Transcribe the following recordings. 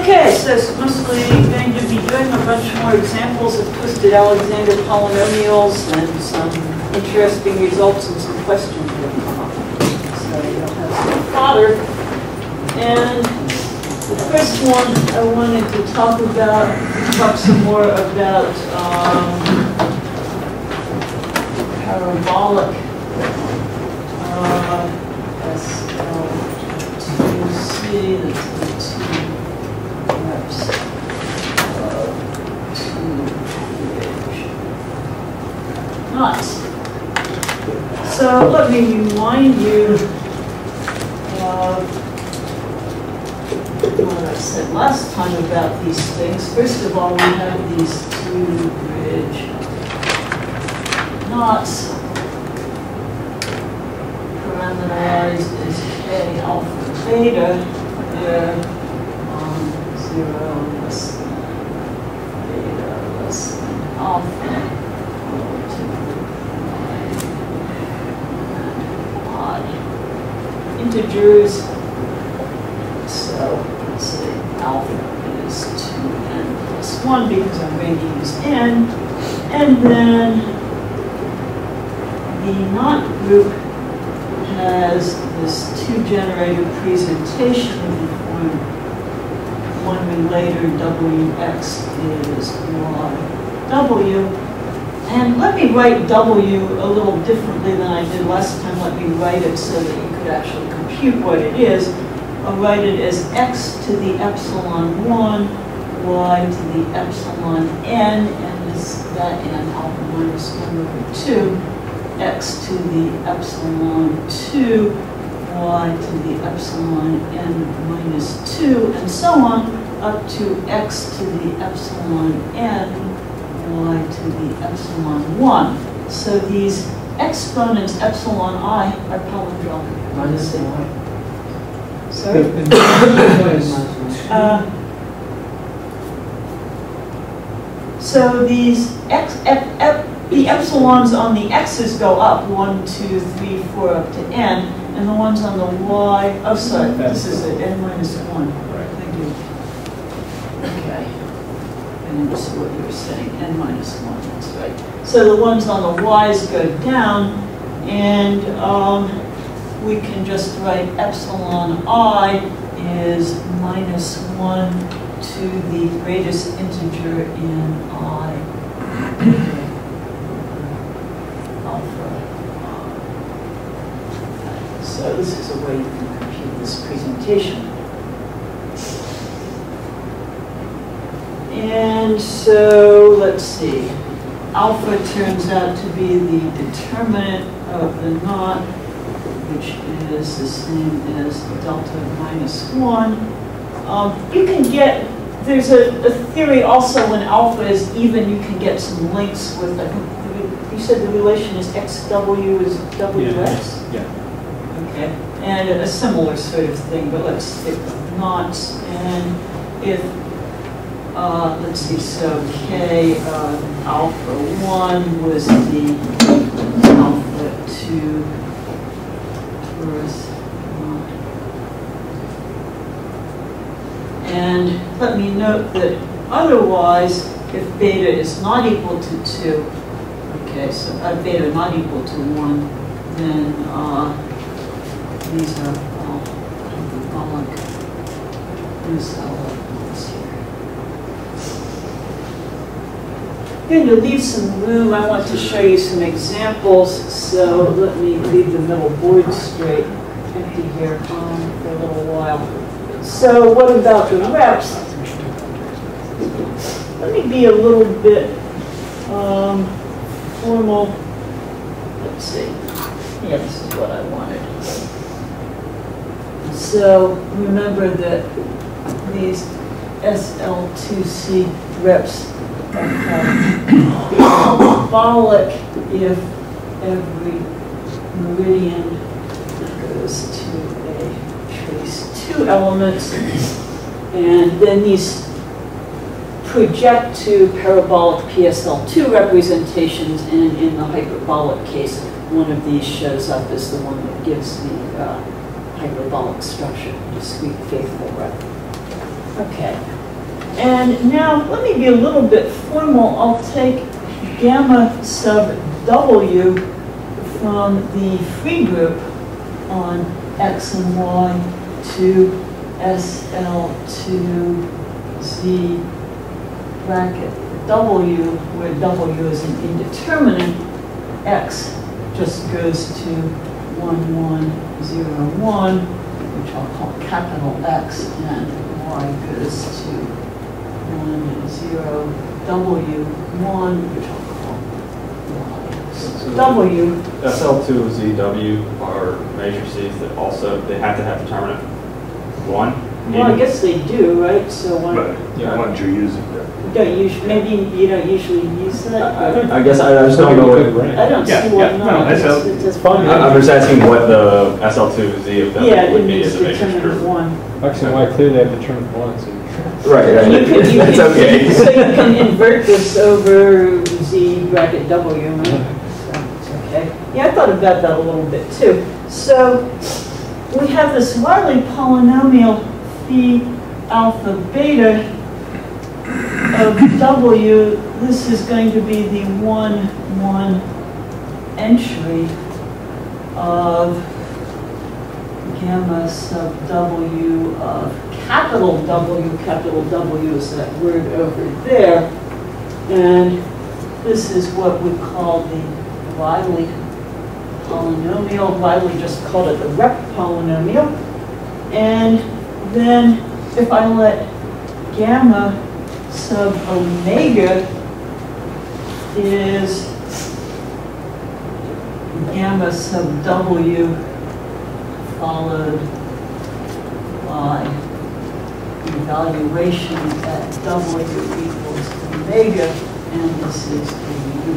Okay, so mostly going to be doing a bunch more examples of twisted Alexander polynomials and some interesting results and some questions that come up. So you'll have some fodder. And the first one I wanted to talk some more about parabolic SL2C, that's the two. So let me remind you of what I said last time about these things. First of all, we have these two bridge knots parameterized as K alpha beta, where 0 less than beta less than alpha. Integers. So let's say alpha is 2n plus 1 because I'm going to use n. And then the knot group has this two-generator presentation in the form one relator wx is y w. And let me write W a little differently than I did last time. Let me write it so that you could actually compute what it is. I'll write it as x to the epsilon 1, y to the epsilon n, and this, that n alpha minus 1 over 2, x to the epsilon 2, y to the epsilon n minus 2, and so on, up to x to the epsilon n, y to the epsilon 1. So these exponents, epsilon I, are palindromic. Minus y. Sorry? So these the epsilons on the x's go up 1, 2, 3, 4, up to n, and the ones on the y, oh sorry, this is at n minus 1. And this is what you were saying, n minus 1, that's right. So the ones on the y's go down, and we can just write epsilon I is minus 1 to the greatest integer in I alpha. So this is a way you can compute this presentation. And so, let's see, alpha turns out to be the determinant of the knot, which is the same as delta minus 1. You can get, there's a theory also when alpha is even, you can get some links with, I think you said the relation is xw is wx? Yeah. Okay, and a similar sort of thing, but let's stick with knots. And if let's see, so K alpha 1 was the alpha 2 torus. And let me note that otherwise, if beta is not equal to 2, okay, so beta not equal to 1, then these are all I'm going to leave some room. I want to show you some examples, so let me leave the middle board straight, empty here for a little while. So what about the reps? Let me be a little bit formal. Let's see. Yeah, this is what I wanted. So remember that these SL2C reps parabolic if every meridian goes to a trace 2 elements, and then these project to parabolic PSL2 representations, and in the hyperbolic case, one of these shows up as the one that gives the hyperbolic structure, discrete faithful rep. Okay. And now, let me be a little bit formal. I'll take gamma sub W from the free group on X and Y to SL2Z bracket W, where W is an indeterminate. X just goes to 1101, which I'll call capital X, and Y goes to 10W1, which I'll so W. SL2, ZW are matrices that also, they have to have determinant 1. Well, I guess they do, right? So one. But yeah, what you're using there. Maybe you don't usually use that. I guess I just don't know what it is. I don't see why not. It's fine. I'm just asking what the SL2Z of them would be as a matrix group. Actually, I clearly have determinant 1. So right, right. It's okay. So you can invert this over Z bracket W, right? Yeah, I thought about that a little bit too. So we have this Riley polynomial phi alpha beta of W. This is going to be the 1-1 entry of gamma sub W of capital W. Capital W is that word over there. And this is what we call the Riley polynomial. Riley just called it the rep polynomial. And then if I let gamma sub omega is gamma sub W followed by evaluation at W equals omega, and this is the u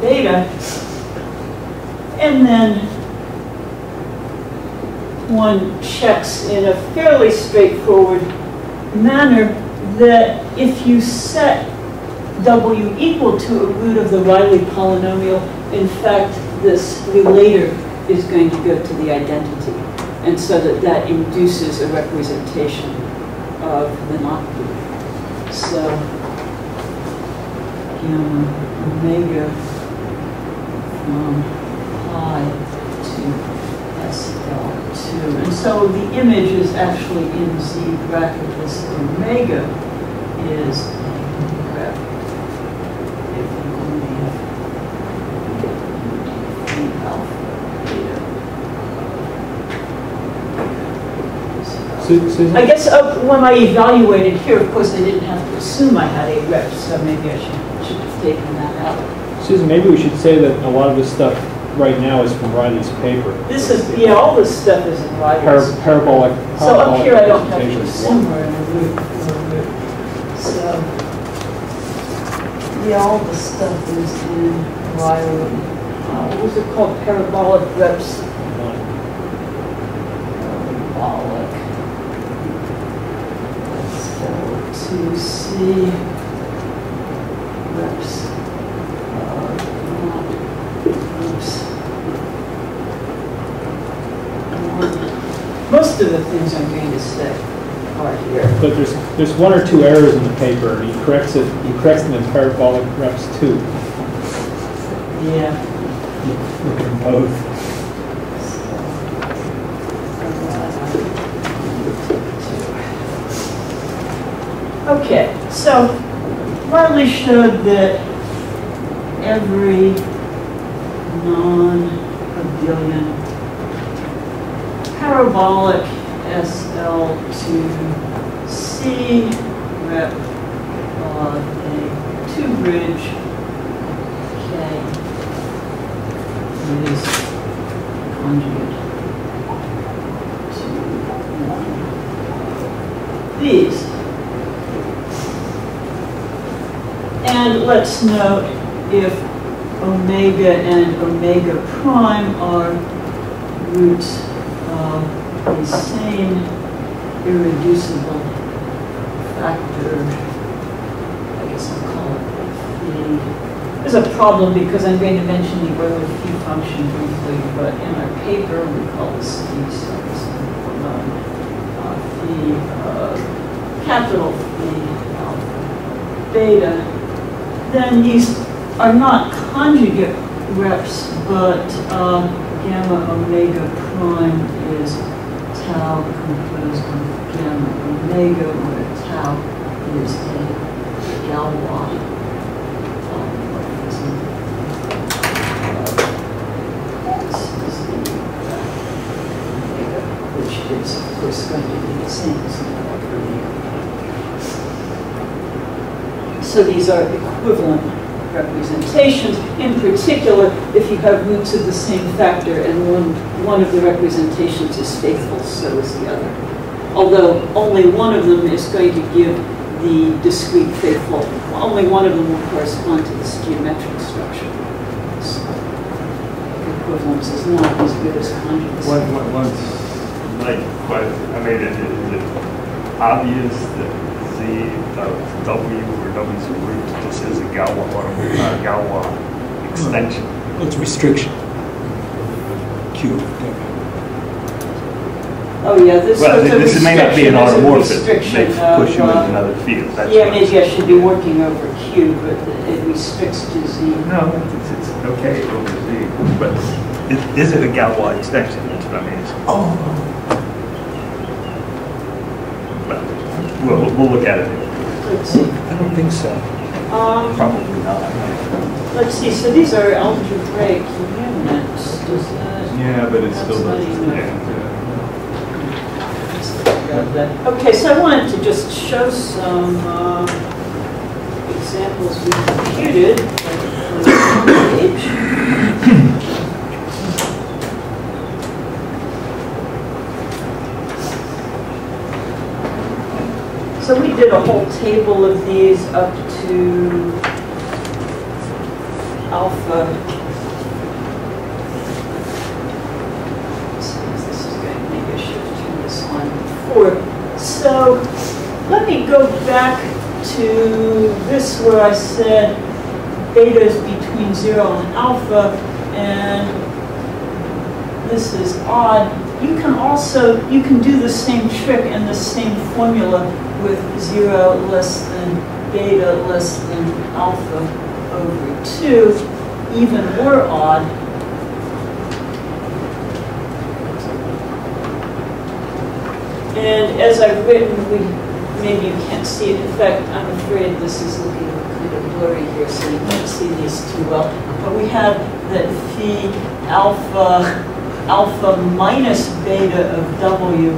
beta, and then one checks in a fairly straightforward manner that if you set W equal to a root of the Riley polynomial, in fact, this relator is going to go to the identity, and so that induces a representation of the knot group. So, omega from pi to SL2. And so the image is actually in Z bracket. This omega is if you only have the alpha beta. I guess when I evaluated here, of course, I didn't have to assume I had a rep, so maybe I should have taken that out. Susan, maybe we should say that a lot of this stuff right now is from Riley's paper. This is, yeah, all this stuff is in Riley's. Parabolic. So up here I don't have to somewhere in the loop. So, yeah, all this stuff is in Riley. What was it called? Parabolic reps. Parabolic. Let's go to C reps. Most of the things I'm going to say are here. But there's one or two errors in the paper, and he corrects it. He corrects them in parabolic reps too. Yeah. Look at both. Okay. So Riley showed that every non-abelian parabolic SL2C rep on a two bridge is conjugate to one of these. And let's note if omega and omega prime are roots the same irreducible factor, I guess I'll call it. There's a problem because I'm going to mention the Euler phi function briefly, but in our paper we call this the Seifert form. capital beta, then these are not conjugate reps, but gamma omega prime is tau composed of gamma omega, where tau is a Galois. Is of course going to be the same as the omega. So these are equivalent representations. In particular, if you have roots of the same factor and one of the representations is faithful, so is the other. Although only one of them is going to give the discrete faithful. Only one of them will correspond to this geometric structure. So equivalence is not as good as conjugacy. Once. Like, quite, I mean, it obvious that Z of W or W's root, this is a Galois extension. Well, it's restriction. Q. Oh, yeah, this well, this may not be an automorphism. It may push you into another field. That's yeah, maybe I should be working over Q, but it restricts to Z. No, it's okay over Z. But is it a Galois extension? That's what I mean. Oh. We'll look at it. Let's see. I don't think so. Probably not. Let's see. So these are algebraic units. Does that? Yeah, but it's still doesn't. Yeah. Okay. So I wanted to just show some examples we computed. So we did a whole table of these up to alpha. This is going to make a shift to this one before. So let me go back to this where I said beta is between 0 and alpha, and this is odd. You can also, you can do the same trick and the same formula with 0 less than beta less than alpha over 2, even more odd. And as I've written, maybe you can't see it. In fact, I'm afraid this is looking kind of blurry here, so you can't see these too well. But we have that phi alpha minus beta of W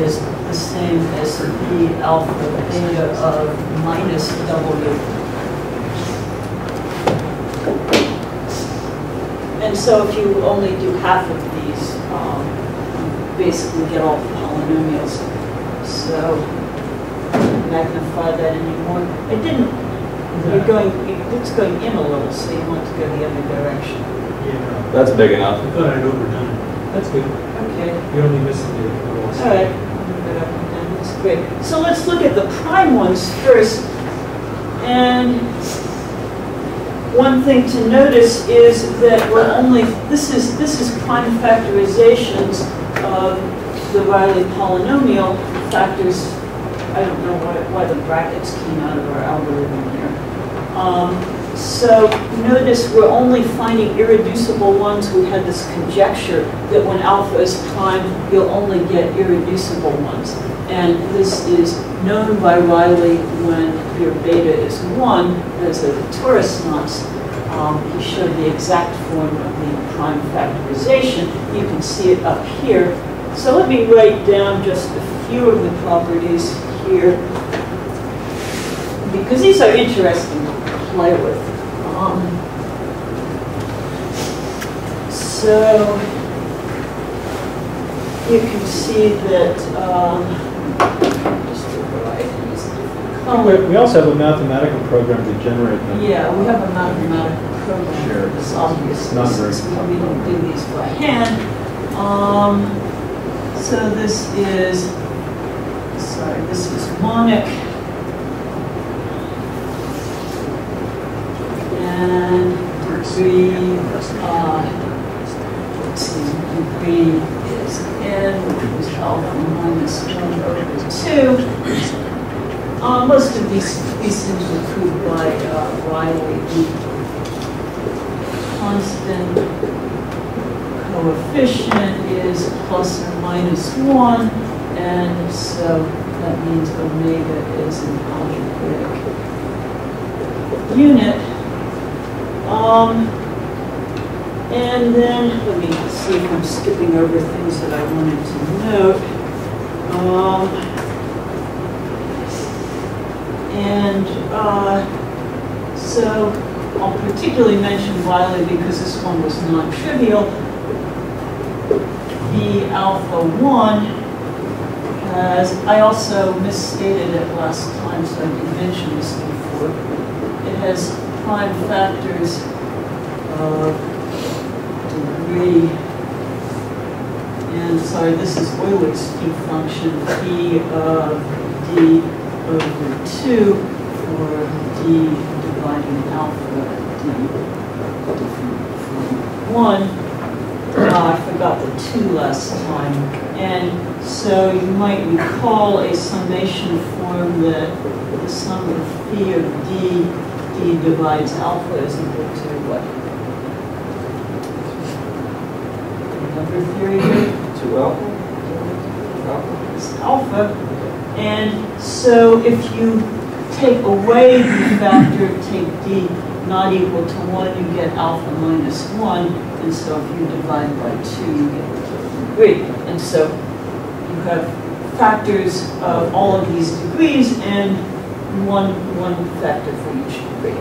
is the same as the alpha beta of minus W. And so if you only do half of these, you basically get all the polynomials. So magnify that anymore. It didn't. You're going. It's going in a little, so you want to go the other direction. Yeah. That's big enough. I thought I'd overdone it. That's good. Okay. You're only missing the little. All right. That's great. So let's look at the prime ones first. And one thing to notice is that we're only this is prime factorizations of the Riley polynomial factors. I don't know why the brackets came out of our algorithm here. So notice we're only finding irreducible ones. We had this conjecture that when alpha is prime, you'll only get irreducible ones. And this is known by Riley when your beta is 1, those are the torus knots. He showed the exact form of the prime factorization. You can see it up here. So let me write down just a few of the properties here, because these are interesting to play with. So you can see that just we also have a mathematical program to generate them. Yeah, we have a mathematical program. Sure. It's obvious. Not very complicated. We don't do these by hand. So this is, sorry, this is monic. And degree, let's see, degree is n, which is alpha minus 1 over 2. Most of these things were proved by Riley constant coefficient is plus or minus 1, and so that means omega is an algebraic unit. And then let me see if I'm skipping over things that I wanted to note. So I'll particularly mention Wiley because this one was non-trivial. The alpha 1 has, I also misstated it last time, so I didn't mention this before. It has prime factors of degree, and sorry, this is Euler's phi function, p of d over 2, or d dividing alpha d from 1. I forgot the 2 last time. And so you might recall a summation form that the sum of phi of d, d divides alpha is equal to what? Number theory here? To alpha. It's alpha. And so if you take away the factor, take d not equal to 1, you get alpha minus 1. And so if you divide by 2, you get 3. And so you have factors of all of these degrees and one factor for each degree.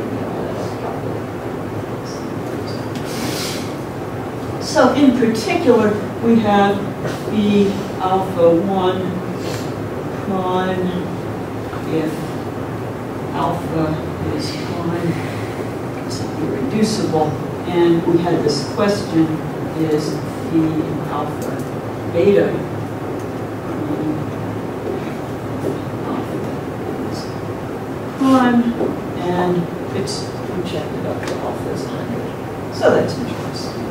So in particular, we have the alpha 1 prime if alpha is prime, it's irreducible. And we had this question, is phi alpha beta prime alpha is prime? And it's projected up to alpha is 100. So that's interesting.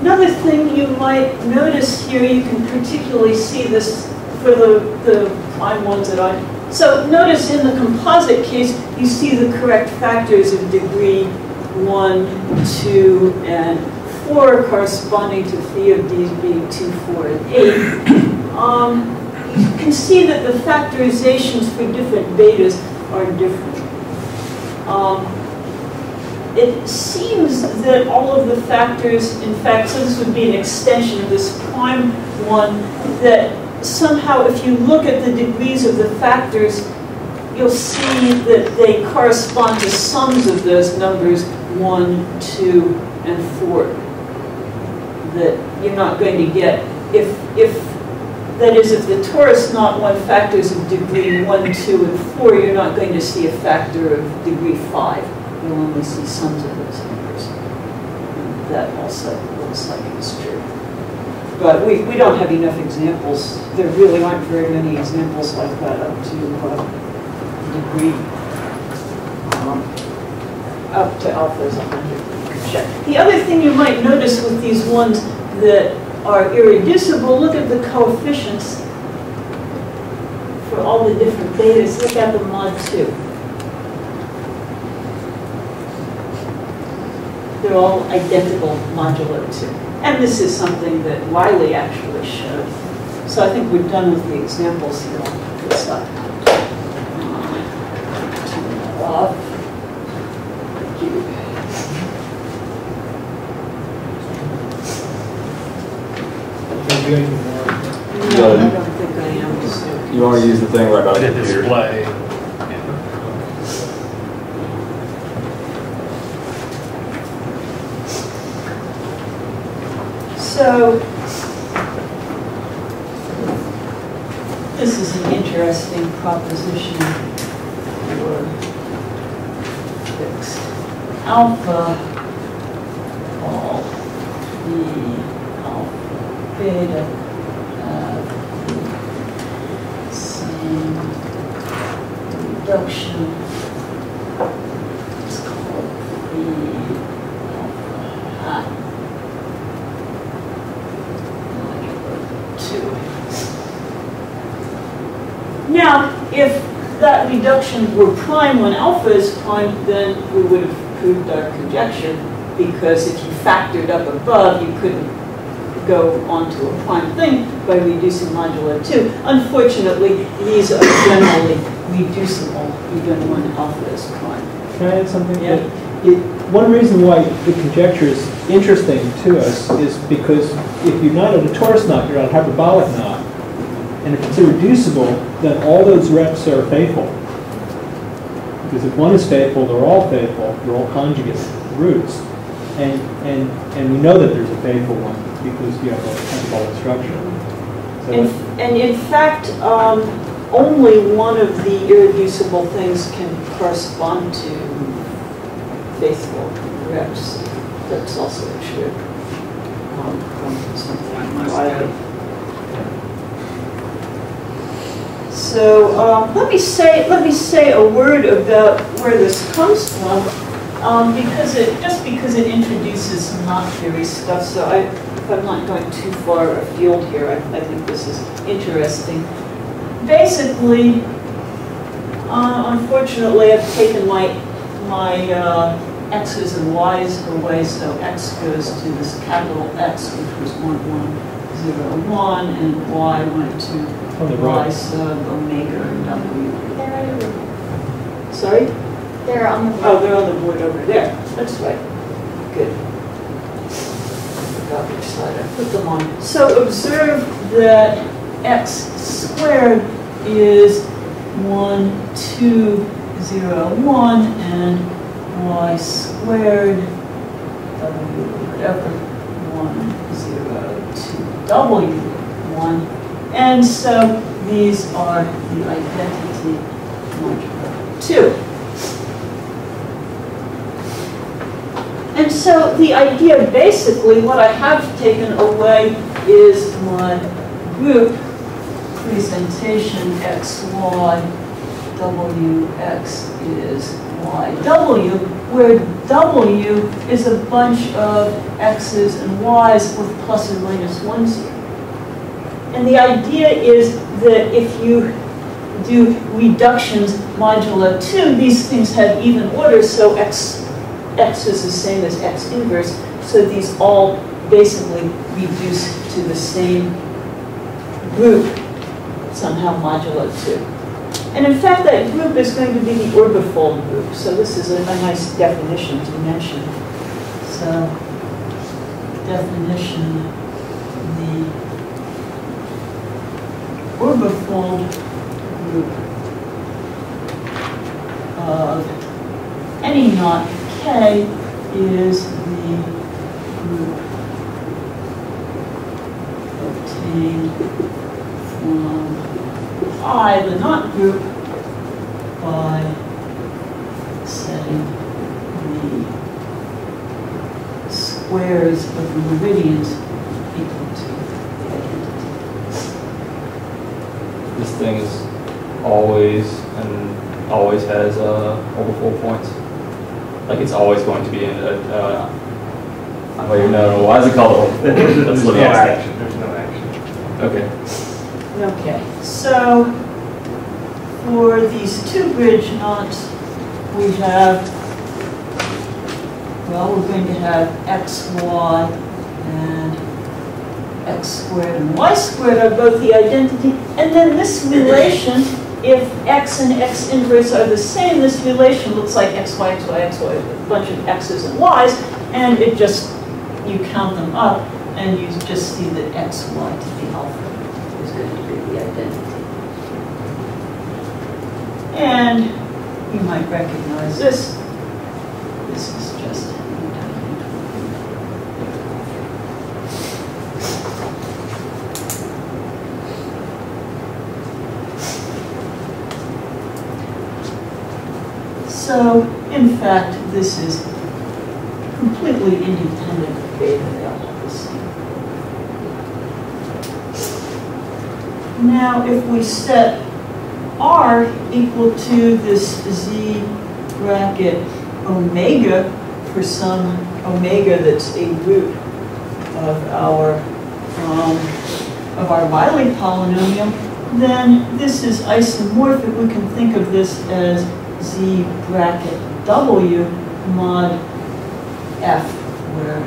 Another thing you might notice here, you can particularly see this for the prime ones that I... So notice in the composite case, you see the correct factors of degree 1, 2, and 4 corresponding to phi of d being 2, 4, and 8. You can see that the factorizations for different betas are different. It seems that all of the factors, in fact, so this would be an extension of this prime one, that somehow if you look at the degrees of the factors, you'll see that they correspond to sums of those numbers 1, 2, and 4. That you're not going to get, if the torus knot one factors of degree 1, 2, and 4, you're not going to see a factor of degree 5. You'll only see sums of those numbers. And that also looks like it's true. But we don't have enough examples. There really aren't very many examples like that up to degree, up to alpha is 100. The other thing you might notice with these ones that are irreducible, look at the coefficients for all the different betas. Look at the mod 2. They're all identical modulo 2. And this is something that Wiley actually showed. So I think we're done with the examples here. I'll put this up. Turn that off. Thank you. No, I don't think I am. So you want to use the thing right on the computer. Display. So this is an interesting proposition for fixed alpha, all the alpha beta have the same reduction. Now, if that reduction were prime when alpha is prime, then we would have proved our conjecture, because if you factored up above, you couldn't go onto a prime thing by reducing modulo 2. Unfortunately, these are generally reducible even when alpha is prime. Can I add something? Yeah. One reason why the conjecture is interesting to us is because if you're not on a torus knot, you're on a hyperbolic knot. And if it's irreducible, then all those reps are faithful. Because if one is faithful, they're all faithful. They're all conjugate roots. And we know that there's a faithful one because you have a hyperbolic structure. So and in fact, only one of the irreducible things can correspond to faithful reps. That's also true. So let me say a word about where this comes from, because it introduces knot theory stuff. So I'm not going too far afield here. I think this is interesting. Basically, unfortunately, I've taken my x's and y's away, so x goes to this capital X, which was 1, 1, 0, 1, and y went to y sub omega and w. Sorry? They're on the board. Oh, they're on the board over there. That's right. Good. I forgot which side I put them on. So observe that x squared is 1, 2, 0, 1, and y squared, w, whatever, 1, 0, 2, w, 1. And so these are the identity modulo 2. And so the idea, basically, what I have taken away is my group presentation xy. Wx is yw, where w is a bunch of x's and y's with plus or minus 1s here. And the idea is that if you do reductions modulo 2, these things have even order, so x is the same as x inverse, so these all basically reduce to the same group, somehow modulo 2. And in fact, that group is going to be the orbifold group. So this is a nice definition to mention. So definition, the orbifold group of any knot K is the group obtained from I, the knot group, by setting the squares of the meridians equal to the identity. This thing is always has orbifold points. Like it's always going to be in a. I don't even know why is it called orbifold. There's no action. There's no action. Okay. Okay, so for these two bridge knots, we have, well, we're going to have xy and x squared and y squared are both the identity. And then this relation, if x and x inverse are the same, this relation looks like xy, xy, xy, a bunch of x's and y's, and it just, you count them up, and you just see that xy to the alpha. And you might recognize this. This is just an independent. So, in fact, this is completely independent of beta. They all have the same. Now, if we set r equal to this z bracket omega for some omega that's a root of our Riley polynomial, then this is isomorphic. We can think of this as z bracket w mod f, where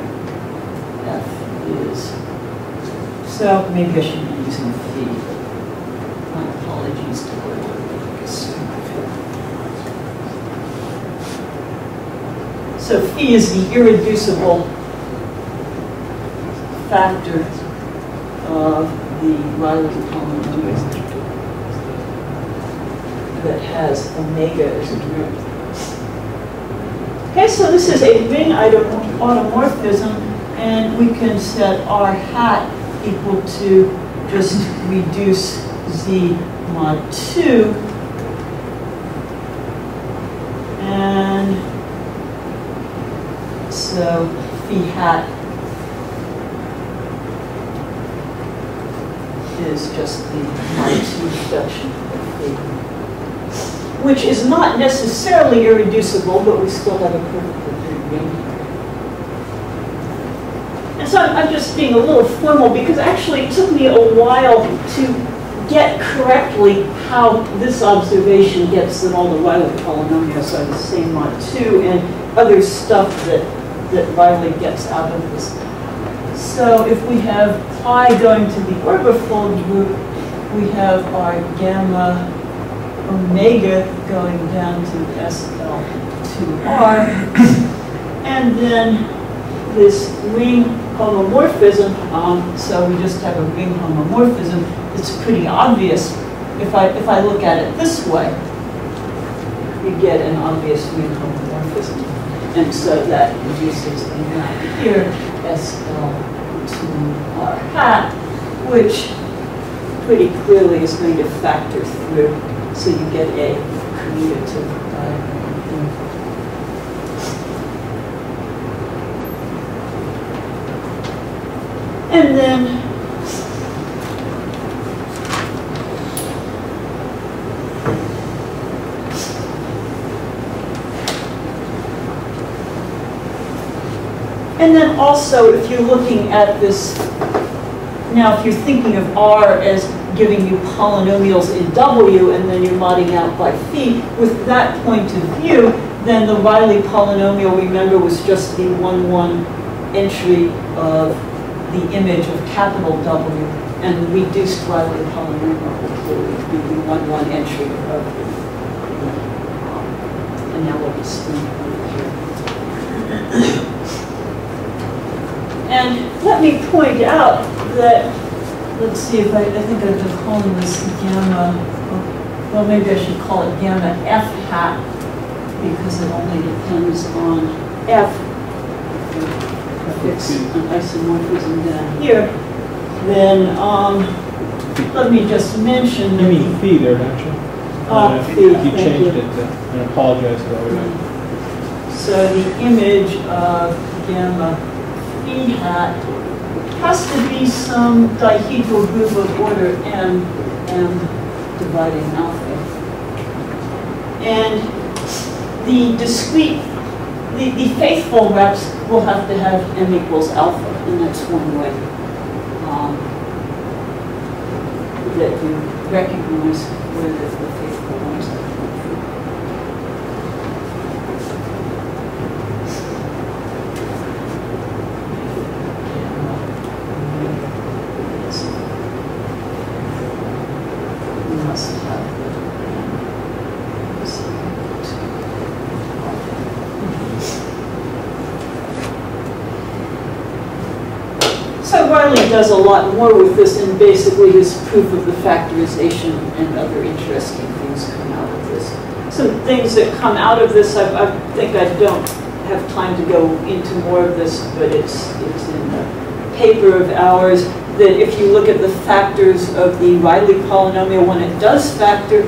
f is. So maybe I should be using phi. My apologies to whoever focus. So phi is the irreducible factor of the Riley polynomial that has omega as a derivative. Okay, so this is a ring automorphism, and we can set r hat equal to just reduce z mod 2. And so phi hat is just the mod 2 reduction of phi, which is not necessarily irreducible, but we still have a perfectly good ring here. And so I'm just being a little formal, because actually it took me a while to get correctly how this observation gets in all the Riley polynomials, so the same mod 2 and other stuff that Riley gets out of this. So if we have pi going to the orbifold group, we have our gamma omega going down to SL2R, and then this ring homomorphism. So we just have a ring homomorphism. It's pretty obvious if I look at it this way. You get an obvious ring homomorphism, and so that reduces the amount here SL2R hat, which pretty coolly is going to factor through. So you get a commutative diagram. And then also, if you're looking at this, now if you're thinking of R as giving you polynomials in W, and then you're modding out by phi. With that point of view, then the Riley polynomial, remember, was just the 1-1 entry of the image of capital W, and the reduced Riley polynomial would be the 1-1 entry of the analogous scheme. And let me point out that, let's see if I think I've been calling this gamma, well, maybe I should call it gamma F hat, because it only depends on F. If it's an isomorphism down here, then let me just mention. You mean phi there, don't you? Phi, you changed it to, and I apologize for that. So the image of gamma phi hat has to be some dihedral group of order m dividing alpha. And the discrete, the faithful reps will have to have m equals alpha, and that's one way that you recognize where the faithful ones are. Does a lot more with this, and basically his proof of the factorization and other interesting things come out of this. Some things that come out of this, I think I don't have time to go into more of this, but it's in the paper of ours, that if you look at the factors of the Riley polynomial when it does factor,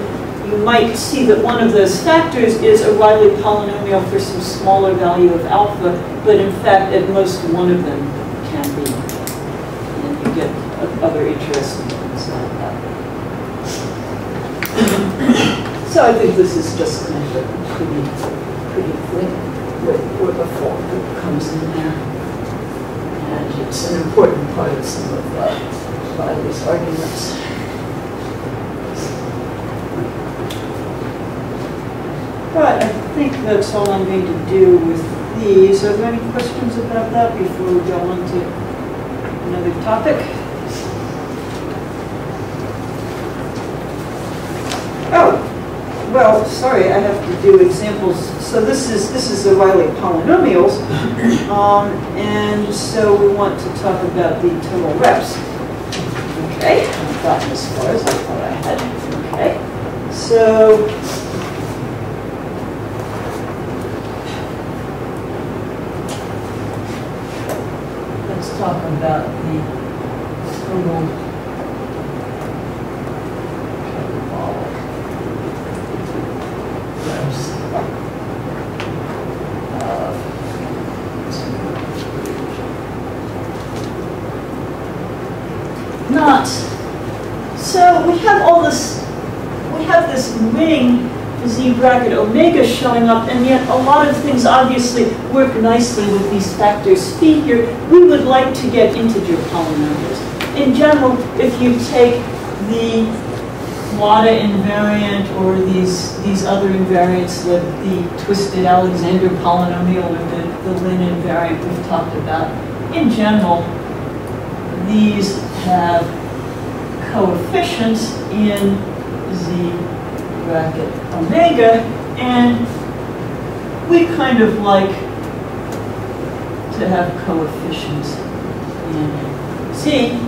you might see that one of those factors is a Riley polynomial for some smaller value of alpha, but in fact at most one of them can be. Other interesting things like that. So I think this is just kind of a pretty thing where the form comes in there. And it's an important part of some of Riley's arguments. But I think that's all I'm going to do with these. Are there any questions about that before we go on to another topic? Oh, well, sorry, I have to do examples. So this is the Riley polynomials, and so we want to talk about the total reps. Okay, I've gotten as far as I thought I had. Okay, so. Talk about the total parabolic reps of knots. So we have all this, we have this ring, z bracket omega showing up, and yet a lot of things obviously work nicely with these factors figured. We would like to get integer polynomials. In general, if you take the Wada invariant or these other invariants, the twisted Alexander polynomial or the Lin invariant we've talked about, in general, these have coefficients in z bracket omega, and we kind of like to have coefficients in z.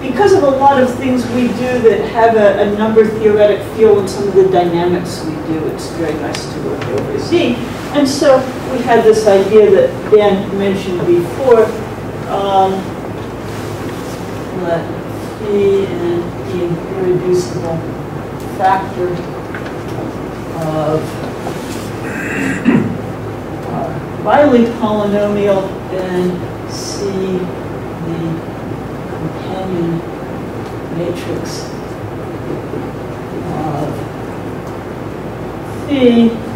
Because of a lot of things we do that have a number theoretic feel and some of the dynamics we do, it's very nice to work over z. And so we had this idea that Dan mentioned before, let p and e irreducible factor of Riley polynomial and C the companion matrix of phi.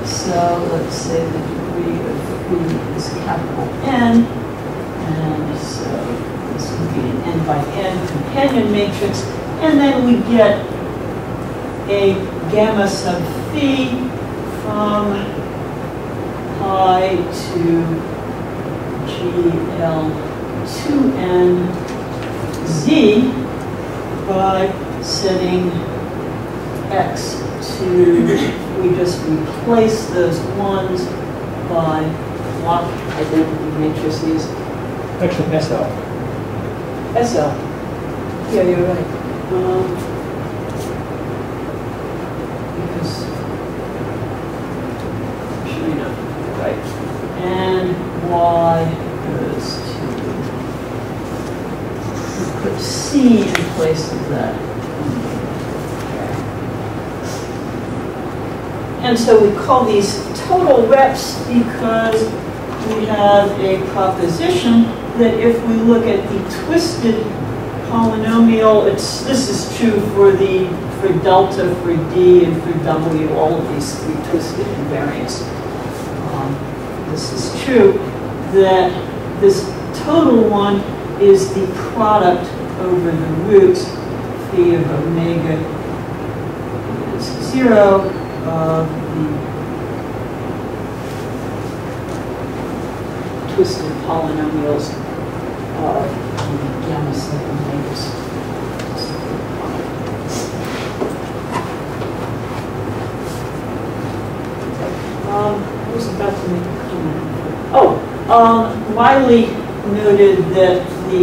So let's say the degree of phi is capital N, and so this would be an N by N companion matrix, and then we get a gamma sub phi from pi to GL2NZ by setting x to, we just replace those ones by block identity matrices. Actually, SL. SL. Yeah, you're right. And y goes to, we put c in place of that. And so we call these total reps because we have a proposition that if we look at the twisted polynomial, it's, this is true for the, for delta, for d, and for w, all of these three twisted invariants. This is true, that this total one is the product over the roots, phi of omega is 0 of the twisted polynomials of the gamma sub omegas. I was about to make a comment. Oh, Riley noted that the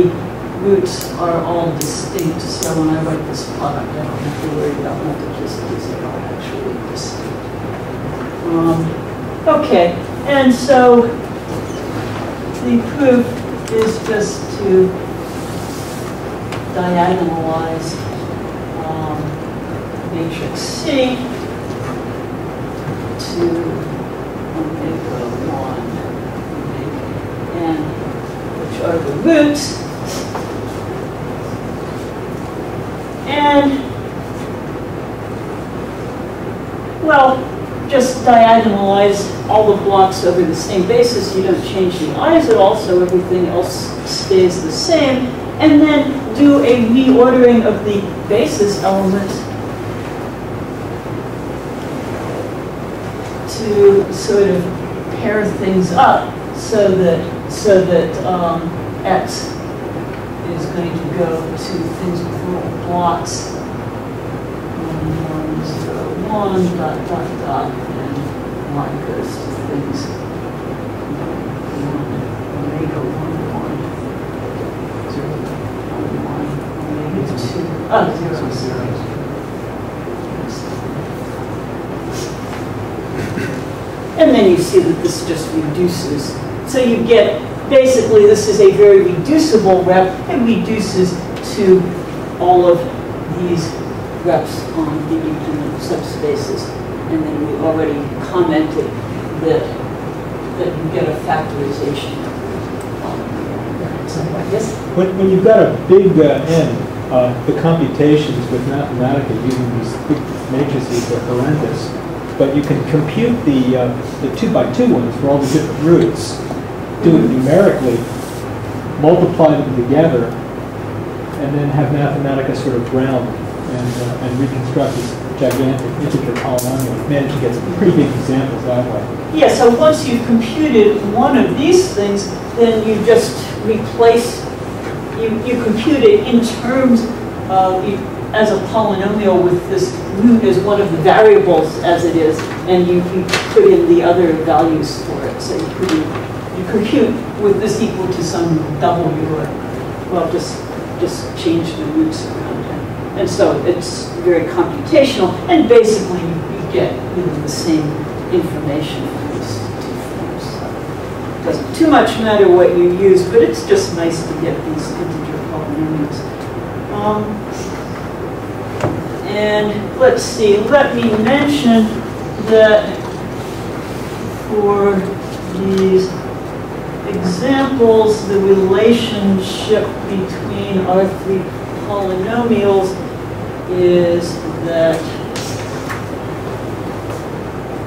roots are all distinct, so when I write this product, I don't have to worry about multiplicities, they are actually distinct. Okay, and so the proof is just to diagonalize matrix C to omega 1, omega n, which are the roots. And, well, just diagonalize all the blocks over the same basis. You don't change the i's at all, so everything else stays the same. And then do a reordering of the basis elements to sort of pair things up so that x is going to go to things with little blots. 1, 1, 0, 1, dot, dot, dot, and y goes to things. 1, 1, 1, 0, 1, 1, 0, 2, oh, 0, 0. And then you see that this just reduces. So you get, basically, this is a very reducible rep. It reduces to all of these reps on the independent subspaces. And then we already commented that you get a factorization. So I guess when you've got a big N, the computations with Mathematica using these big matrices are horrendous. But you can compute the 2 by 2 ones for all the different roots, do it numerically, multiply them together, and then have Mathematica sort of round and reconstruct this gigantic integer polynomial. Managed to get some pretty big examples that way. Yeah, so once you've computed one of these things, then you just replace, you compute it in terms of, as a polynomial with this root as one of the variables as it is, and you put in the other values for it. So you compute with this equal to some w, or well, just change the roots around it. And so it's very computational, and basically you get the same information from these two forms. So it doesn't too much matter what you use, but it's just nice to get these integer polynomials. And let's see, let me mention that for these examples, the relationship between our three polynomials is that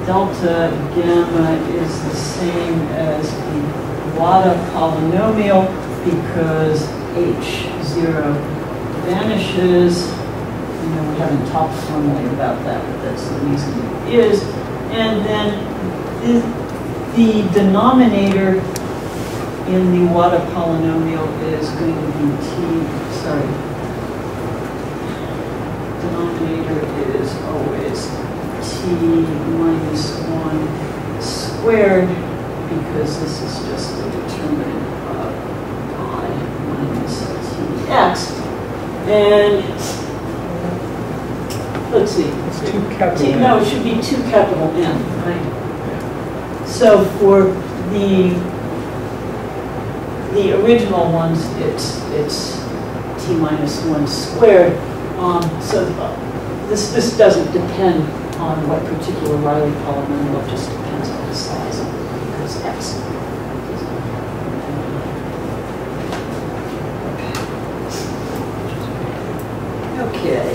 delta gamma is the same as the Wada polynomial because H0 vanishes. You know, we haven't talked formally about that, but that's the reason it is. And then the denominator in the Wada polynomial is going to be denominator is always t minus 1 squared, because this is just the determinant of I minus tx. And let's see. It's two capital N. No, it should be 2N, right? So for the original ones, it's t minus 1 squared. So this doesn't depend on what particular Riley polynomial. It just depends on the size because x. Okay.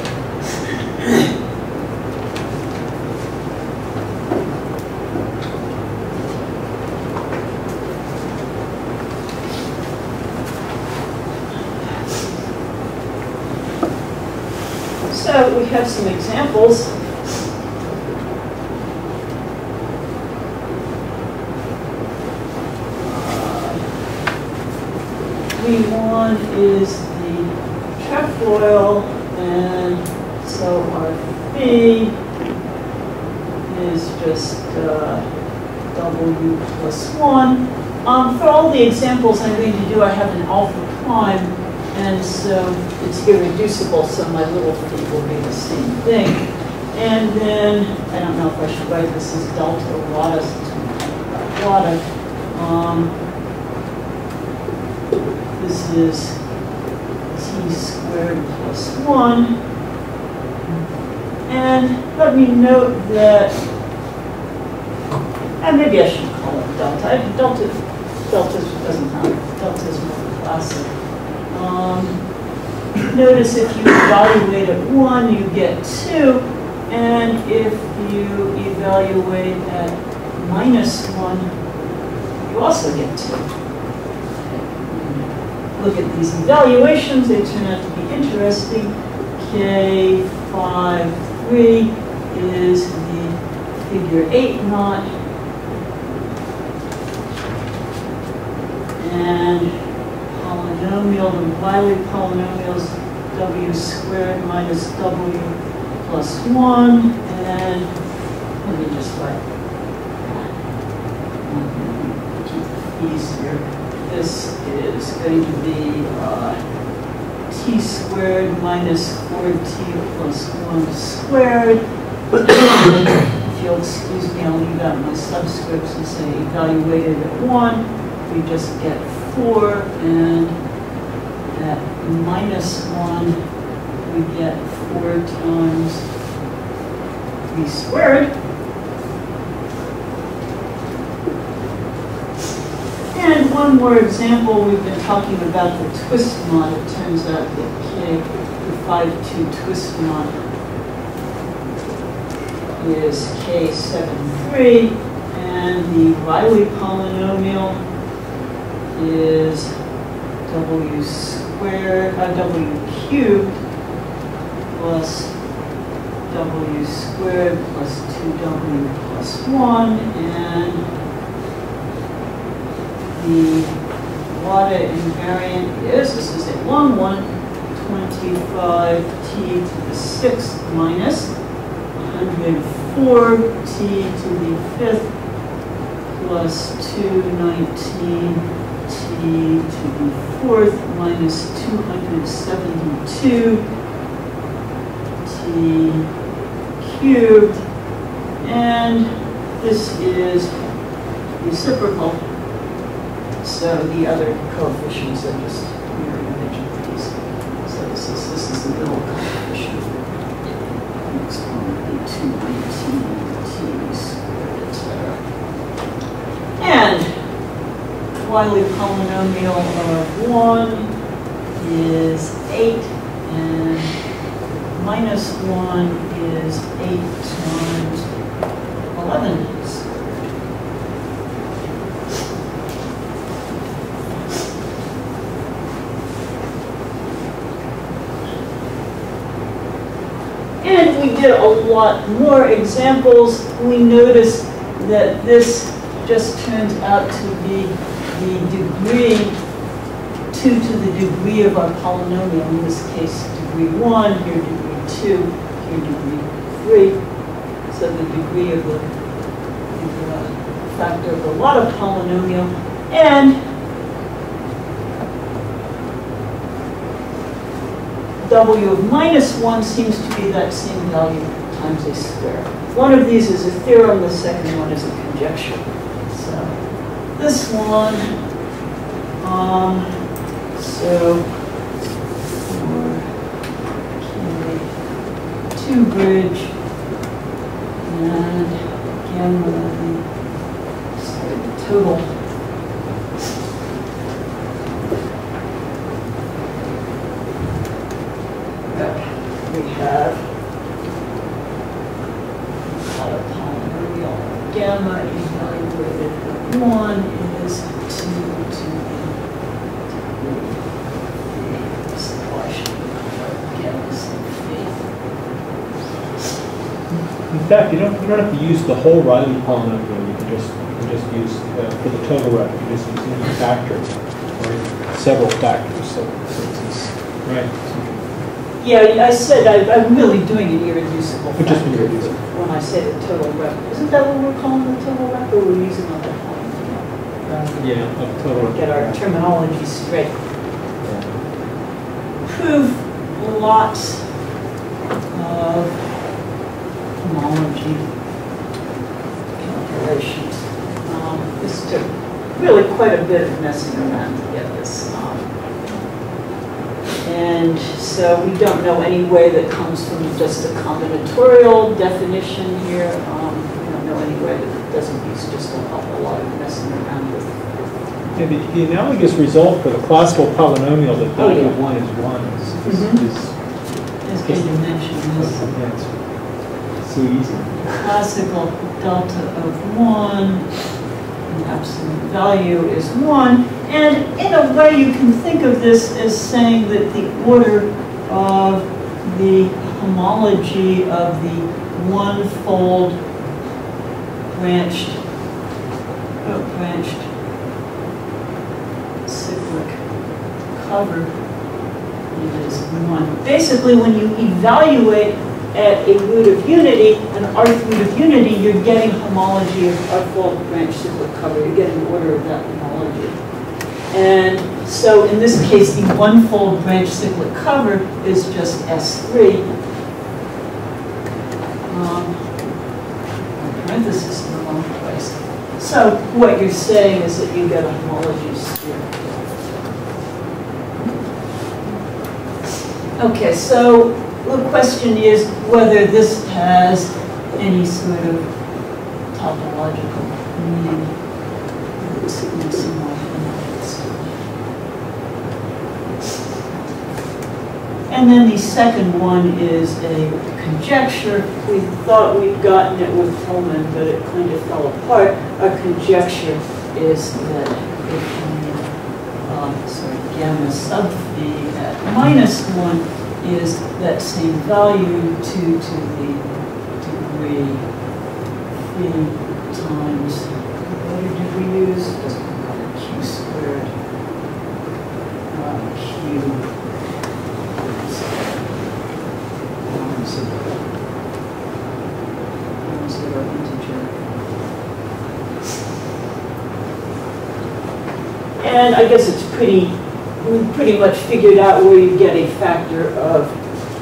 So we have some examples. V1 is the trefoil, and so our phi is just w plus 1. For all the examples I'm going to do, I have an alpha prime. And so it's irreducible, so my little thing will be the same thing. And then, I don't know if I should write this as delta Wada, since we're talking about Wada. This is t squared plus 1. And let me note that, and maybe I should call it delta. Delta doesn't matter. Delta is more classic. Notice if you evaluate at 1, you get 2. And if you evaluate at minus 1, you also get 2. Look at these evaluations. They turn out to be interesting. K5, 3 is the figure 8 knot. And polynomial, the Riley polynomials, w squared minus w plus 1. And let me just write that easier. This is going to be t squared minus 4t plus 1 squared. If you'll excuse me, I'll leave out my subscripts and say evaluated at 1. We just get 4, and at minus 1, we get 4 times b squared. And one more example, we've been talking about the twist knot. It turns out that K, the 5-2 twist knot, is K73, and the Riley polynomial is W squared, W cubed plus W squared plus 2W plus 1, and the Wada invariant is, this is a long one, 25t to the 6th minus 104t to the 5th plus 219t to the 4th minus 272t cubed. And this is reciprocal. So the other coefficients are just mere image of these. So this is the middle coefficient. And Riley polynomial of 1 is 8, and minus 1 is 8 times 11. A lot more examples. We noticed that this just turns out to be the degree 2 to the degree of our polynomial. In this case, degree 1, here degree 2, here degree 3. So the degree of the factor of a lot of polynomial. And W of minus 1 seems to be that same value times a square. One of these is a theorem, the second one is a conjecture. So this one, two bridge, and again the total. You don't have to use the whole Riley polynomial. You can just use for the total rep. You can just use any factor or several factors. So it's just, right. Yeah, I said I'm really doing an irreducible factor just irreducible. When I say the total rep. Isn't that what we're calling the total rep, or we're using other polynomial? Yeah, total rep. Get our terminology straight. Yeah. Prove lots of calculations. This took really quite a bit of messing around to get this. And so we don't know any way that comes from just a combinatorial definition here. We don't know any way that doesn't use just an awful lot of messing around with. Yeah, the analogous result for the classical polynomial that W of 1 is 1 is good to mention this. So easy. Classical delta of 1, and absolute value is 1. And in a way, you can think of this as saying that the order of the homology of the one-fold branched, cyclic cover is 1. Basically, when you evaluate at a root of unity, an R root of unity, you're getting homology of orbifold branch cyclic cover. You're getting order of that homology. And so in this case, the one-fold branch cyclic cover is just S3. Parenthesis in the wrong place. So what you're saying is that you get a homology sphere. Okay, so the question is whether this has any sort of topological meaning. And then the second one is a conjecture. We thought we'd gotten it with Pullman, but it kind of fell apart. Our conjecture is that the sort of gamma sub phi at -1 is that same value 2 to the degree phi times, what did we use? Just q squared, q. Non-zero integer. And I guess it's we pretty much figured out where you get a factor of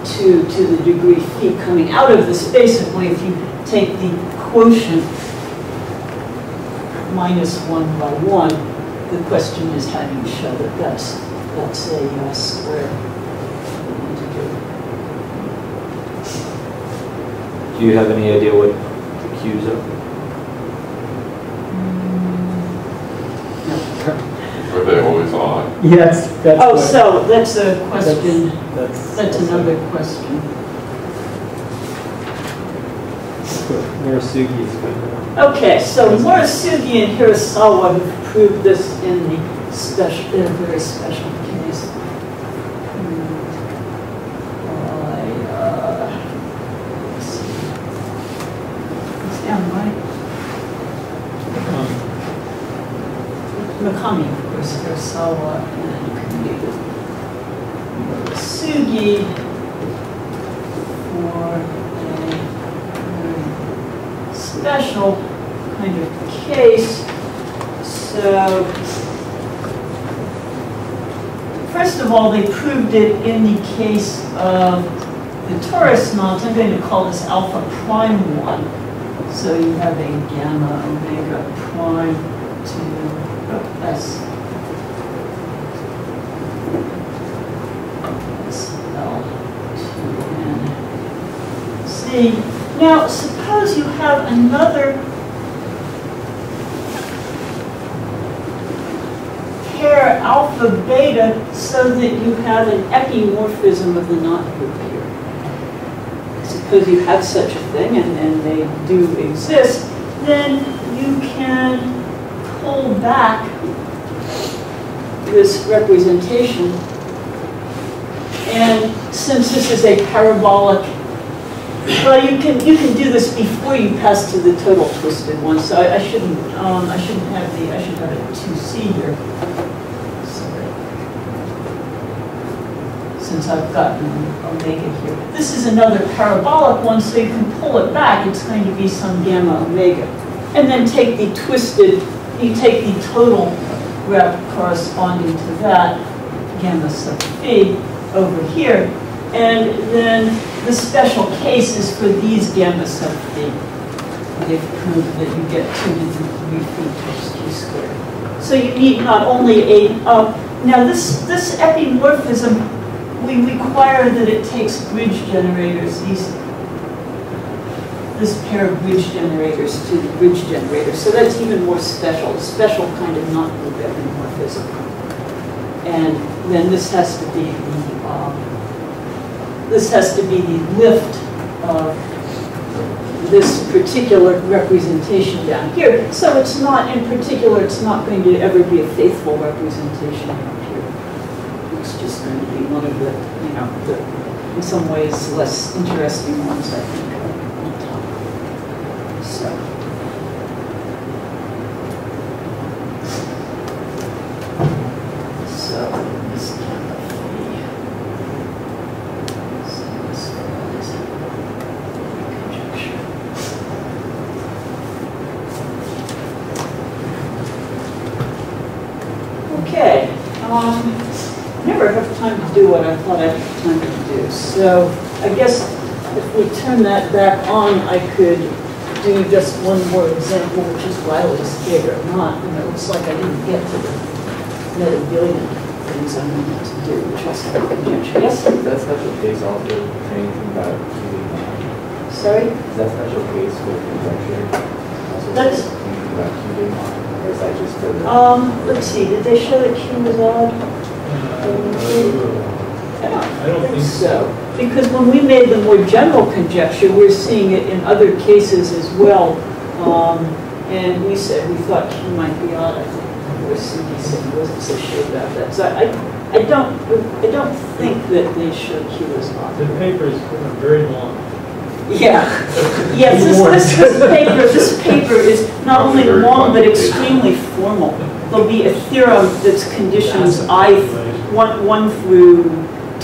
2 to the degree phi coming out of this. Basically, if you take the quotient -1 by 1, the question is how do you show that that's a square. Do you have any idea what the Q's are? No. Are they always odd? Yes. That's oh, right. So that's a question. That's another question. Morisugi is good. Okay, so Morisugi and Hirasawa have proved this in the special, in a very special case. Mikami, of course, Hirasawa, and Morisugi for a special kind of case. So, first of all, they proved it in the case of the torus knots. I'm going to call this α'1. So you have a gamma omega prime to S. SL2C. Now, suppose you have another pair alpha beta so that you have an epimorphism of the knot group here. Suppose you have such a thing, and they do exist, then you can pull back this representation. And since this is a parabolic, well, you can do this before you pass to the total twisted one. So I should have a 2C here. Sorry. Since I've gotten omega here, this is another parabolic one, so you can pull it back. It's going to be some gamma omega, and then take the twisted. You take the total rep corresponding to that, gamma sub phi, over here. And then the special case is for these gamma sub phi. They've proved that you get 2 to the 3 phi times q squared. So you need not only a now this epimorphism, we require that it takes bridge generators, this pair of bridge generators to the bridge generator. So that's even more special, a special kind of knot group epimorphism. And then this has to be the lift of this particular representation down here. So it's not, in particular, it's not going to ever be a faithful representation up here. It's just going to be one of the, you know, the, in some ways, less interesting ones, I think. So do what I thought I had time to do. So I guess if we turn that back on, I could do just one more example, which is Riley's figure knot. And it looks like I didn't get to the metadata things I wanted to do, which also have a conjecture. Yes? That's not the case on the anything about QD. Sorry? That's not your case for conjecture. That's anything about QD, or is that just for the let's see, did they show that Q was odd? I don't think so. Because when we made the more general conjecture, we're seeing it in other cases as well. And we said we thought Q might be odd, I think. He wasn't so sure about that. So I don't think that they showed Q as odd. The paper is very long. Yeah. Yes, this paper is not only long but extremely formal. There'll be a theorem that's conditions I 1 through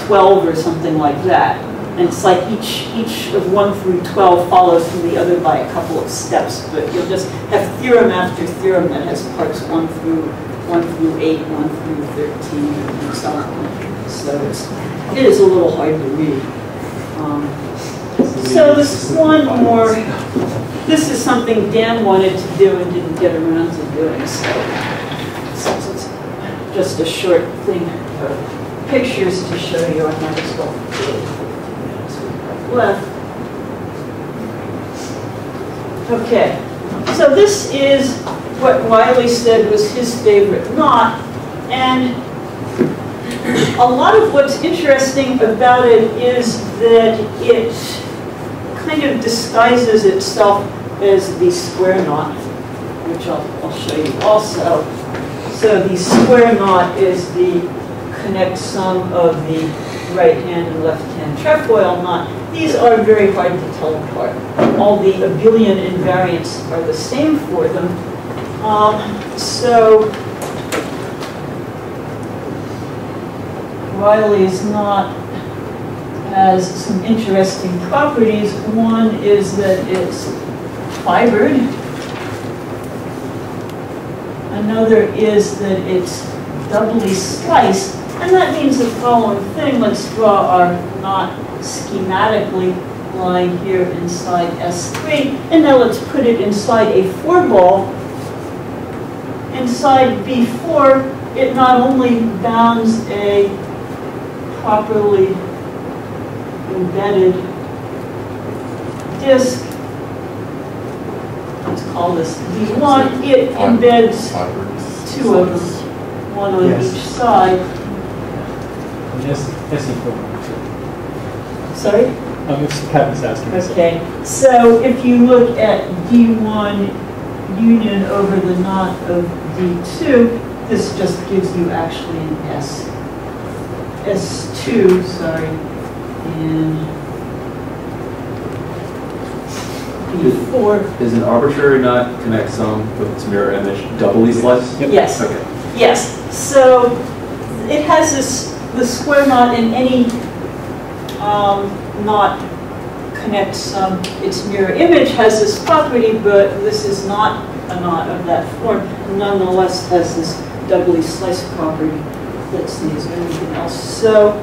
12 or something like that. And it's like each of 1 through 12 follows from the other by a couple of steps. But you'll just have theorem after theorem that has parts 1 through 8, 1 through 13, and so on. So it is a little hard to read. So this is one more. This is something Dan wanted to do and didn't get around to doing. So it's just a short thing of pictures to show you. I might as well. Okay, so this is what Riley said was his favorite knot, and a lot of what's interesting about it is that it kind of disguises itself as the square knot, which I'll show you also. So the square knot is the connect sum of the right hand and left hand trefoil knot. These are very hard to tell apart. All the abelian invariants are the same for them. So Riley's knot has some interesting properties. One is that it's fibered. Another is that it's doubly sliced. And that means the following thing. Let's draw our knot schematically lying here inside S3. And now let's put it inside a 4-ball. Inside B4, it not only bounds a properly embedded disk, let's call this B1, it embeds two of them, one on each side. Sorry? Patton's asking. Okay, so if you look at D1 union over the knot of D2, this just gives you actually an S2, sorry, and B4. Is an arbitrary knot connect sum with its mirror image doubly sliced? Yep. Yes. Okay. Yes. So it has the square knot in any knot connects its mirror image has this property, but this is not a knot of that form. Nonetheless, has this doubly sliced property that sees anything else. So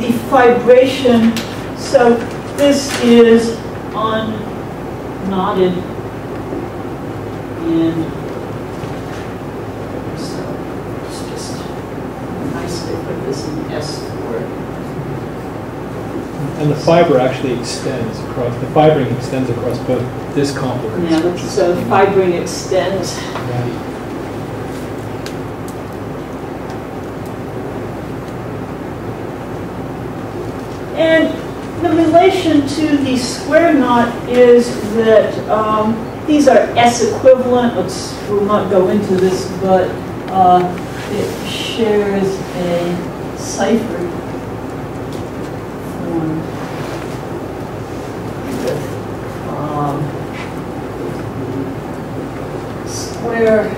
the fibration. So this is unknotted, and so it's just nice to put this in S4. And the fiber actually extends across, the fibering extends across both this complement. Yeah, so the fibering extends. Right. And the relation to the square knot is that these are S equivalent. We'll not go into this, but it shares a Seifert form. Square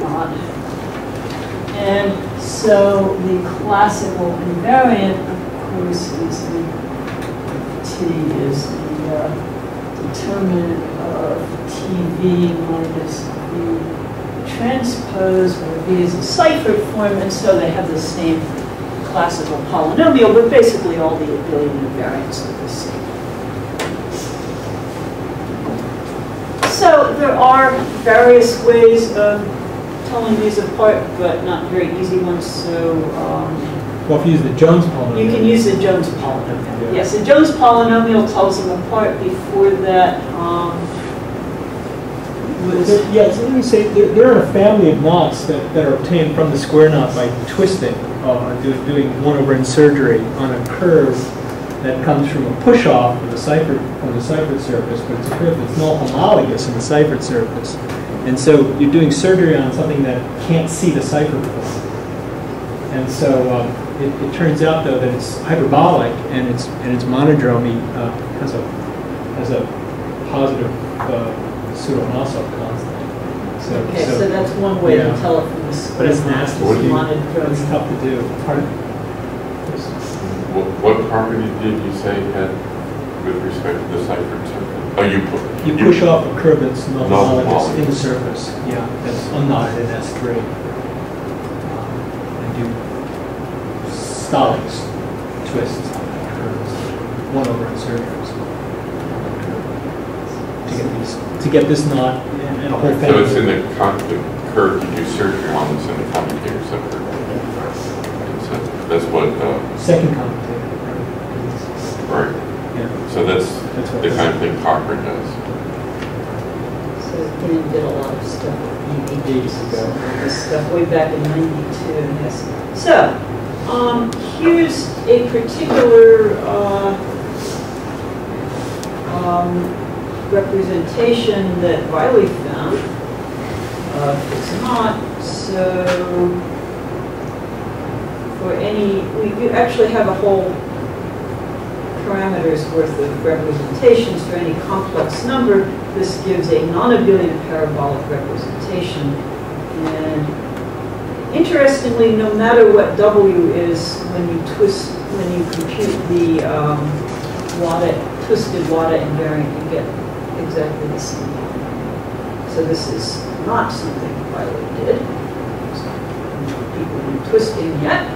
knot. And so the classical invariant, of course, is the determinant of TV minus V transpose, where V is a Seifert form, and so they have the same classical polynomial, but basically all the abelian invariants of this set. So there are various ways of telling these apart, but not very easy ones. So well, if you use the Jones polynomial, you can use the Jones polynomial. Yeah. Yes, the Jones polynomial tells them apart. Before that. Yeah, so let me say, there are a family of knots that are obtained from the square knot by twisting, doing 1 over in surgery on a curve that comes from a push-off from the Seifert surface, but it's a curve that's not homologous in the Seifert surface. And so you're doing surgery on something that can't see the Seifert form. And so it turns out, though, that it's hyperbolic, and its monodromy has a positive pseudo-Mossop constant. So, okay, so that's one way to tell it from the square. But it's nasty. It's tough to do. Pardon? What property did you say had with respect to the Seifert surface? Oh, you push off a curve that's not homologous in the surface. Yeah, that's unknotted in S3. And do Stallings twists on that curve, 1 over in surgery. To get this knot and a whole thing. So it's in the curve you do surgery on, it's in the commutator subgroup. So that's what. Second commutator. Right. Yeah. So that's the kind of thing Cochran does. So Dan did a lot of stuff. He did this stuff way back in '92. Yes. So here's a particular. Representation that Riley found of his knot. So for any, you actually have a whole parameters worth of representations for any complex number. This gives a non-abelian parabolic representation. And interestingly, no matter what W is, when you compute the twisted Wada invariant, you get exactly the same. So this is not something Riley did. People were twisting yet.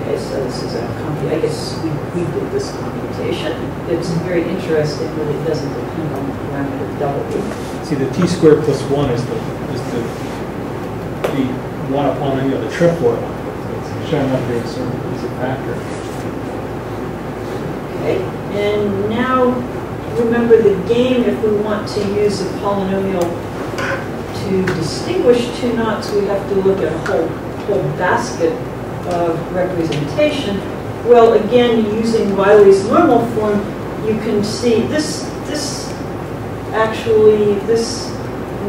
Okay, so this is a I guess we did this computation. It's very interesting that it doesn't depend on the parameter W. See, the t squared plus 1 is the one upon any other trefoil. It's showing up here as a factor. Okay, and now. Remember the game, if we want to use a polynomial to distinguish two knots, we have to look at a whole basket of representation. Well, again, using Riley's normal form, you can see this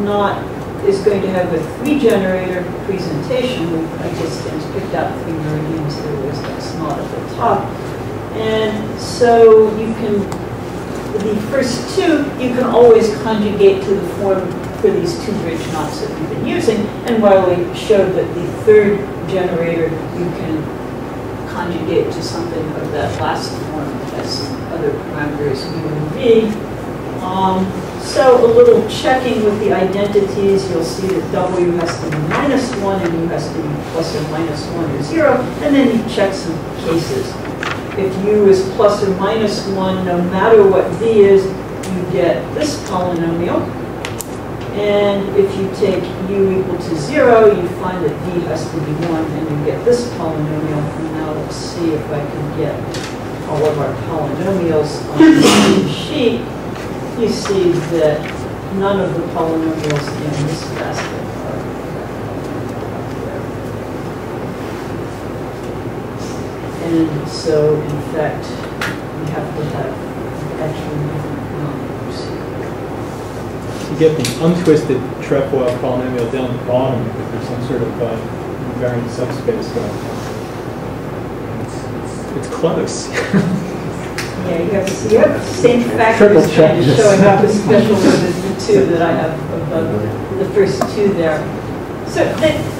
knot is going to have a three-generator representation. I just picked out three meridians. There was this knot at the top. And so you can... The first two you can always conjugate to the form for these two bridge knots that we've been using, and Riley showed that the third generator you can conjugate to something of that last form as some other parameters u and v. So a little checking with the identities, you'll see that W has to be -1 and U has to be ±1 or 0, and then you check some cases. If U is ±1, no matter what V is, you get this polynomial. And if you take U equal to 0, you find that V has to be 1, and you get this polynomial. And now let's see if I can get all of our polynomials on the same sheet. You see that none of the polynomials in this basket. And so, in fact, we have to have actually non-groups. You get the untwisted trefoil polynomial down the bottom if there's some sort of invariant subspace going on. It's close. Yeah, you have to see. You have the same factors kind of showing up, especially with the two that I have above the first two there. So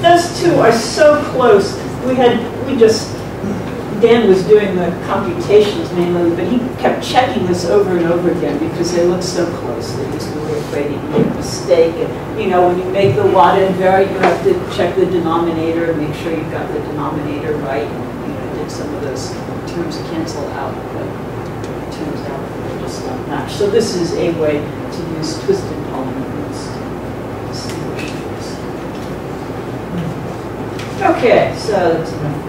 those two are so close. Dan was doing the computations mainly, but he kept checking this over and over again because they looked so close that he's really afraid he'd make a mistake. And, you know, when you make the Wada invariant, you have to check the denominator and make sure you've got the denominator right. You know, some of those terms cancel out, but it turns out that they're just not matched. So this is a way to use twisted polynomials to distinguish these. Okay, so that's enough.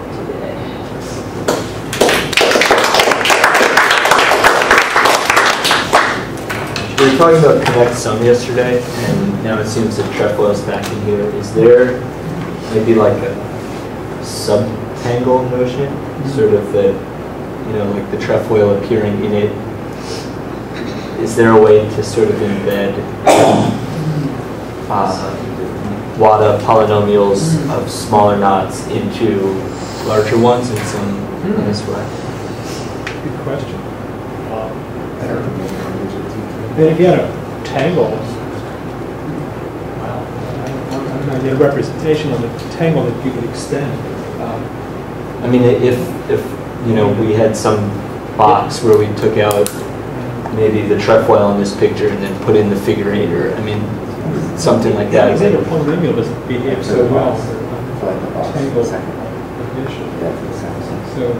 We were talking about connect sum yesterday, and now it seems that trefoil is back in here. Is there maybe like a subtangle notion, sort of that, you know, like the trefoil appearing in it? Is there a way to sort of embed Wada polynomials of smaller knots into larger ones in some nice way? Good question. I don't know. Then if you had a tangle, well, you had a representation of the tangle that you could extend. I mean, if you know, we had some box where we took out maybe the trefoil in this picture and then put in the figure 8, or I mean, something like that. The polynomial doesn't behave so well. Tangle condition. So.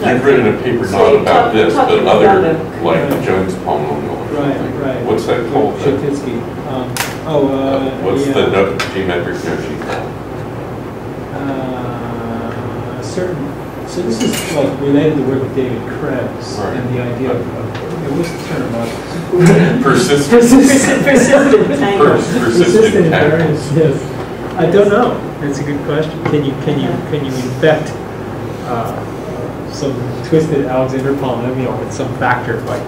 Well, you've written a paper not about this, but other, like the Jones polynomial or something. Right, right. What's that called? Shatinsky. What's the geometric notion called? So this is like related to work with David Krebs, right, and the idea of what's the term about? Persistent variance. Yes. I don't know. That's a good question. Can you infect some twisted Alexander polynomial with some factor by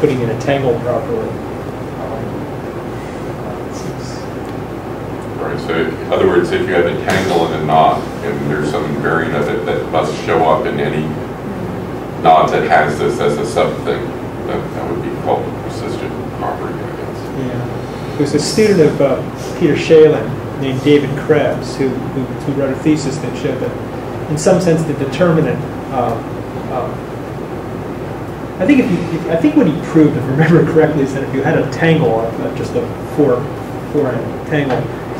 putting in a tangle properly? Right, so in other words, if you have a tangle and a knot, and there's some invariant of it that must show up in any knot that has this as a sub-thing, that would be called a persistent property, I guess. Yeah. There's a student of Peter Shalen named David Krebs who wrote a thesis that showed that in some sense, the determinant. I think what he proved, if I remember correctly, is that if you had a tangle, just a four-end tangle,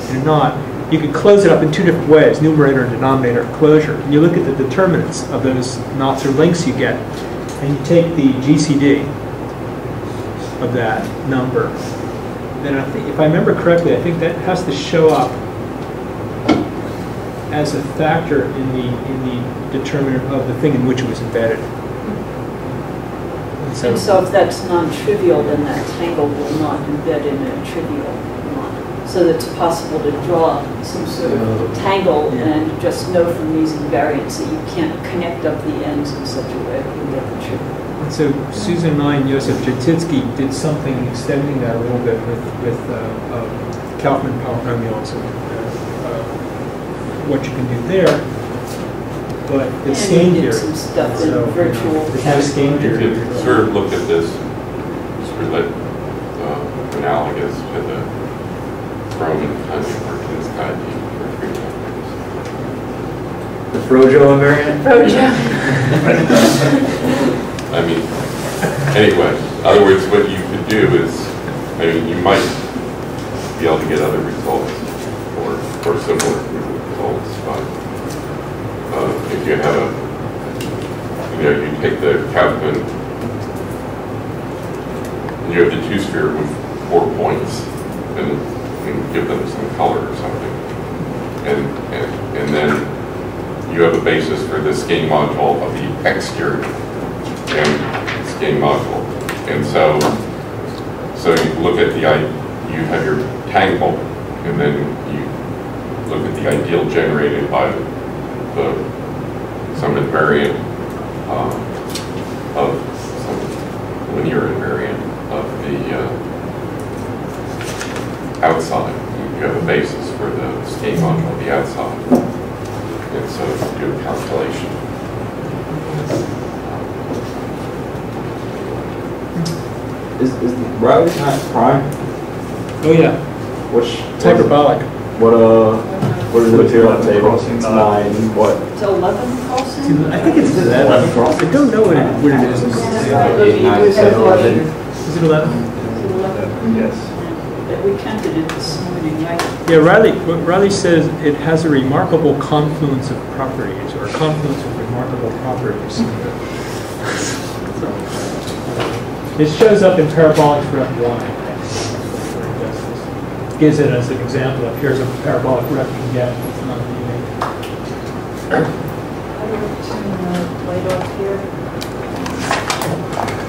and a knot, you could close it up in two different ways: numerator and denominator closure. And you look at the determinants of those knots or links you get, and you take the GCD of that number. Then, if I remember correctly, I think that has to show up as a factor in the determinant of the thing in which it was embedded. So if that's non-trivial, then that tangle will not embed in a trivial knot. So it's possible to draw some sort of tangle and just know from these invariants that you can't connect up the ends in such a way that you get the trivial. And so Susan and I and Josef Jatitsky did something extending that a little bit with Kaufman polynomials. What you can do there, but it's skein theory. So it's not skein theory. You could sort of look at this sort of like analogous to the Froman kind of Martin's idea. The Frojo invariant? Frojo. I mean, anyway, in other words, what you could do is, I mean, you might be able to get other results or similar. If you have a, you know, you take the Kaufman, and you have the two-sphere with 4 points, and you give them some color or something, and then you have a basis for the skein module of the exterior and skein module, and so you look at the you have your tangle, and then you look at the ideal generated by some invariant of some linear invariant of the outside. You have a basis for the skein module of the outside. And so you do a calculation. Is the Riley's knot prime? Oh yeah. Which it's hyperbolic. What is the material on the table? It's 9, what? It's 11 crossing? I think it's 11 crossing. I don't know what it is. 8, 9, 7, 11. Is it 11? Yes. it. We counted it this morning, right? Yeah, Riley says it has a remarkable confluence of properties, or confluence of remarkable properties. It shows up in parabolic rep 1. It gives it as an example of here's a parabolic rep you can get. It's not unique. I want to light off here.